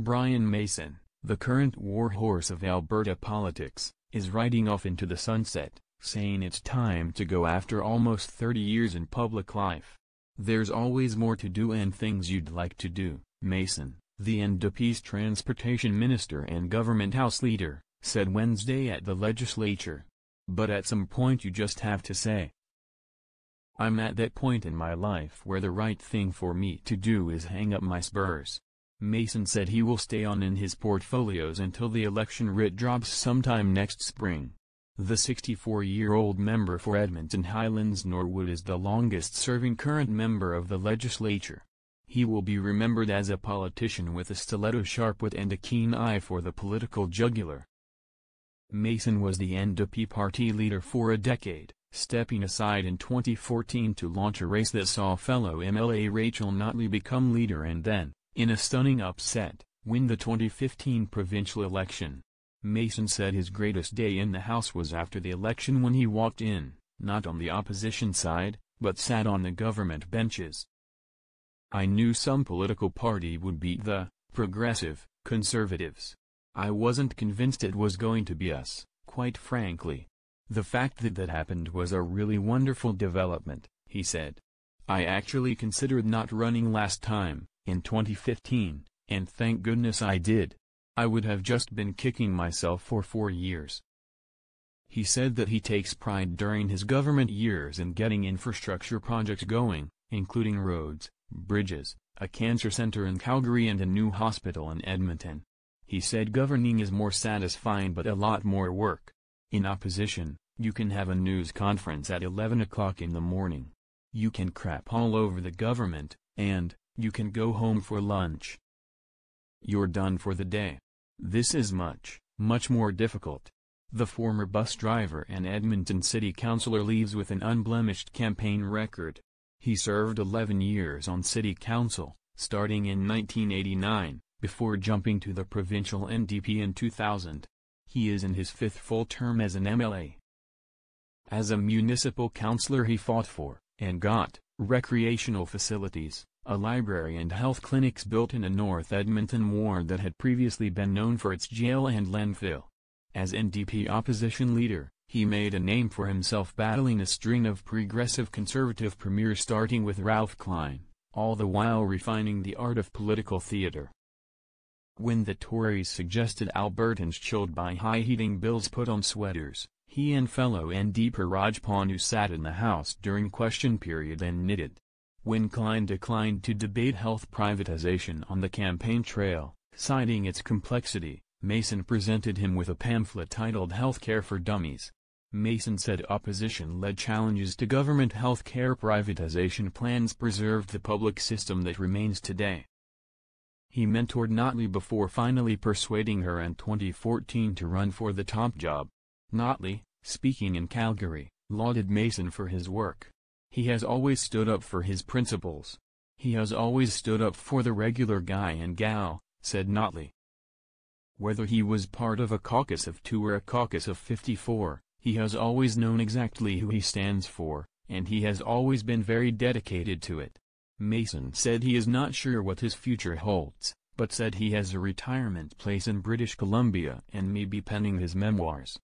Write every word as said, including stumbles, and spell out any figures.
Brian Mason, the current warhorse of Alberta politics, is riding off into the sunset, saying it's time to go after almost thirty years in public life. There's always more to do and things you'd like to do, Mason, the N D P's transportation minister and government house leader, said Wednesday at the legislature. But at some point you just have to say, I'm at that point in my life where the right thing for me to do is hang up my spurs. Mason said he will stay on in his portfolios until the election writ drops sometime next spring. The sixty-four-year-old member for Edmonton Highlands-Norwood is the longest-serving current member of the legislature. He will be remembered as a politician with a stiletto sharp wit and a keen eye for the political jugular. Mason was the N D P party leader for a decade, stepping aside in twenty fourteen to launch a race that saw fellow M L A Rachel Notley become leader and then, in a stunning upset, win the twenty fifteen provincial election. Mason said his greatest day in the House was after the election when he walked in, not on the opposition side, but sat on the government benches. I knew some political party would beat the progressive conservatives. I wasn't convinced it was going to be us, quite frankly. The fact that that happened was a really wonderful development, he said. I actually considered not running last time, in twenty fifteen, and thank goodness I did. I would have just been kicking myself for four years. He said that he takes pride during his government years in getting infrastructure projects going, including roads, bridges, a cancer center in Calgary and a new hospital in Edmonton. He said governing is more satisfying but a lot more work. In opposition, you can have a news conference at eleven o'clock in the morning. You can crap all over the government, and you can go home for lunch. You're done for the day. This is much, much more difficult. The former bus driver and Edmonton City Councillor leaves with an unblemished campaign record. He served eleven years on City Council, starting in nineteen eighty-nine, before jumping to the provincial N D P in two thousand. He is in his fifth full term as an M L A. As a municipal councillor he fought for, and got, recreational facilities, a library and health clinics built in a North Edmonton ward that had previously been known for its jail and landfill. As N D P opposition leader, he made a name for himself battling a string of progressive conservative premiers starting with Ralph Klein, all the while refining the art of political theatre. When the Tories suggested Albertans chilled by high-heating bills put on sweaters, he and fellow N D P Raj Panu sat in the House during question period and knitted. When Klein declined to debate health privatization on the campaign trail, citing its complexity, Mason presented him with a pamphlet titled Healthcare for Dummies. Mason said opposition-led challenges to government healthcare privatization plans preserved the public system that remains today. He mentored Notley before finally persuading her in twenty fourteen to run for the top job. Notley, speaking in Calgary, lauded Mason for his work. He has always stood up for his principles. He has always stood up for the regular guy and gal, said Notley. Whether he was part of a caucus of two or a caucus of fifty-four, he has always known exactly who he stands for, and he has always been very dedicated to it. Mason said he is not sure what his future holds, but said he has a retirement place in British Columbia and may be penning his memoirs.